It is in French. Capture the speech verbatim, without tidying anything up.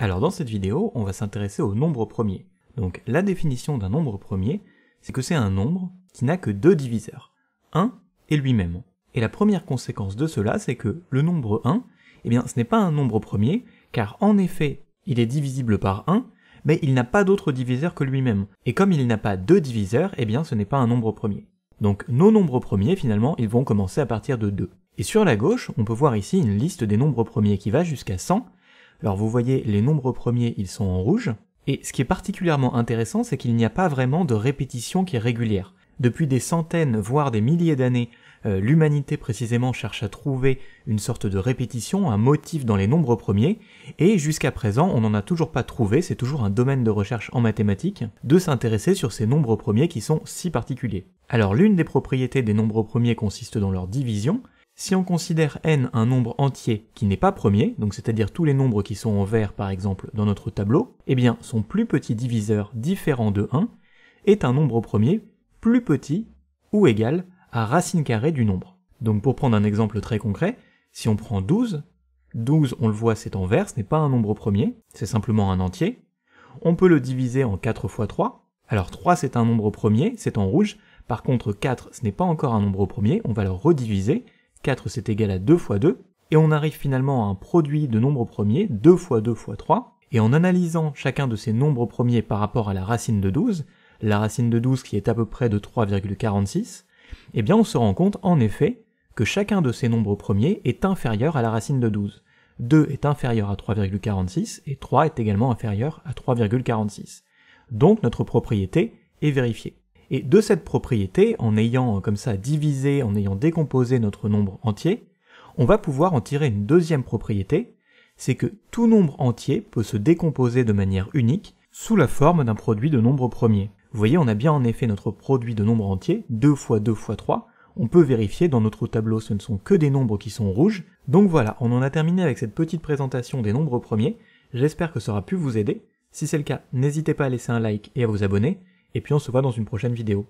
Alors dans cette vidéo, on va s'intéresser aux nombres premiers. Donc la définition d'un nombre premier, c'est que c'est un nombre qui n'a que deux diviseurs, un et lui-même. Et la première conséquence de cela, c'est que le nombre un, eh bien, ce n'est pas un nombre premier, car en effet, il est divisible par un, mais il n'a pas d'autre diviseur que lui-même. Et comme il n'a pas deux diviseurs, eh bien, ce n'est pas un nombre premier. Donc nos nombres premiers, finalement, ils vont commencer à partir de deux. Et sur la gauche, on peut voir ici une liste des nombres premiers qui va jusqu'à cent. Alors vous voyez, les nombres premiers, ils sont en rouge. Et ce qui est particulièrement intéressant, c'est qu'il n'y a pas vraiment de répétition qui est régulière. Depuis des centaines, voire des milliers d'années, euh, l'humanité précisément cherche à trouver une sorte de répétition, un motif dans les nombres premiers, et jusqu'à présent, on n'en a toujours pas trouvé, c'est toujours un domaine de recherche en mathématiques, de s'intéresser sur ces nombres premiers qui sont si particuliers. Alors l'une des propriétés des nombres premiers consiste dans leur division. Si on considère n un nombre entier qui n'est pas premier, donc c'est-à-dire tous les nombres qui sont en vert par exemple dans notre tableau, eh bien son plus petit diviseur différent de un est un nombre premier plus petit ou égal à racine carrée du nombre. Donc pour prendre un exemple très concret, si on prend douze, douze on le voit c'est en vert, ce n'est pas un nombre premier, c'est simplement un entier, on peut le diviser en quatre fois trois, alors trois c'est un nombre premier, c'est en rouge, par contre quatre ce n'est pas encore un nombre premier, on va le rediviser, quatre c'est égal à deux fois deux, et on arrive finalement à un produit de nombres premiers, deux fois deux fois trois, et en analysant chacun de ces nombres premiers par rapport à la racine de douze, la racine de douze qui est à peu près de trois virgule quarante-six, eh bien on se rend compte en effet que chacun de ces nombres premiers est inférieur à la racine de douze. deux est inférieur à trois virgule quarante-six, et trois est également inférieur à trois virgule quarante-six. Donc notre propriété est vérifiée. Et de cette propriété, en ayant comme ça divisé, en ayant décomposé notre nombre entier, on va pouvoir en tirer une deuxième propriété, c'est que tout nombre entier peut se décomposer de manière unique sous la forme d'un produit de nombres premiers. Vous voyez, on a bien en effet notre produit de nombres entiers, deux fois deux fois trois, on peut vérifier dans notre tableau ce ne sont que des nombres qui sont rouges. Donc voilà, on en a terminé avec cette petite présentation des nombres premiers, j'espère que ça aura pu vous aider. Si c'est le cas, n'hésitez pas à laisser un like et à vous abonner. Et puis on se voit dans une prochaine vidéo.